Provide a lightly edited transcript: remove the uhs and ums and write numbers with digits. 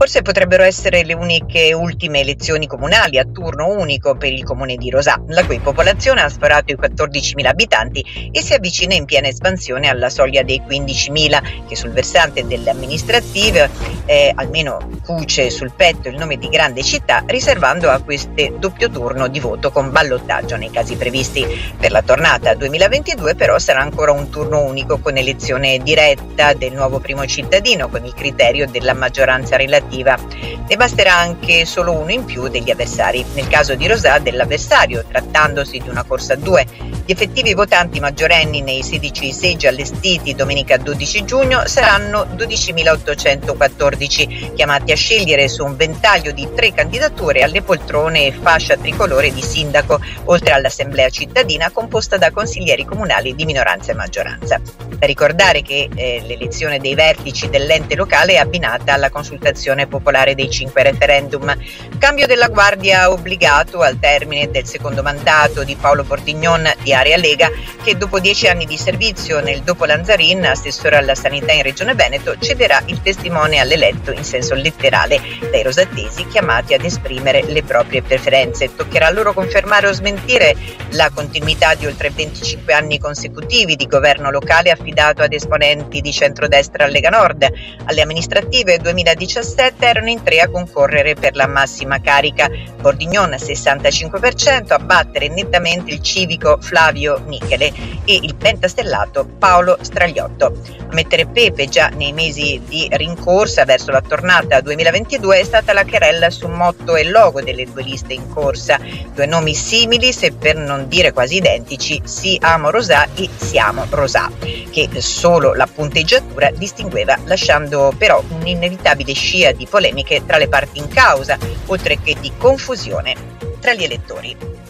Forse potrebbero essere le uniche ultime elezioni comunali a turno unico per il comune di Rosà, la cui popolazione ha sforato i 14.000 abitanti e si avvicina in piena espansione alla soglia dei 15.000, che sul versante delle amministrative almeno cuce sul petto il nome di grande città, riservando a queste doppio turno di voto con ballottaggio nei casi previsti. Per la tornata 2022 però sarà ancora un turno unico con elezione diretta del nuovo primo cittadino con il criterio della maggioranza relativa. Ne basterà anche solo uno in più degli avversari, nel caso di Rosà dell'avversario, trattandosi di una corsa a due. Gli effettivi votanti maggiorenni nei 16 seggi allestiti domenica 12 giugno saranno 12.814, chiamati a scegliere su un ventaglio di 3 candidature alle poltrone e fascia tricolore di sindaco, oltre all'assemblea cittadina composta da consiglieri comunali di minoranza e maggioranza. Da ricordare che l'elezione dei vertici dell'ente locale è abbinata alla consultazione popolare dei 5 referendum. Cambio della guardia obbligato al termine del secondo mandato di Paolo Portignon di Area Lega, che dopo 10 anni di servizio nel dopo Lanzarin, assessore alla sanità in Regione Veneto, cederà il testimone all'eletto in senso letterale dai rosatesi chiamati ad esprimere le proprie preferenze. Toccherà loro confermare o smentire la continuità di oltre 25 anni consecutivi di governo locale affidato ad esponenti di centrodestra a Lega Nord. Alle amministrative 2017 erano in 3 a concorrere per la massima carica. Bordignon 65%, a battere nettamente il civico Flavio Michele e il pentastellato Paolo Stragliotto. A mettere pepe già nei mesi di rincorsa verso la tornata 2022 è stata la querella su motto e logo delle due liste in corsa. 2 nomi simili, se per non dire quasi identici, Si Amo Rosà e Siamo Rosà, che solo la punteggiatura distingueva, lasciando però un'inevitabile scia di polemiche tra le parti in causa, oltre che di confusione tra gli elettori.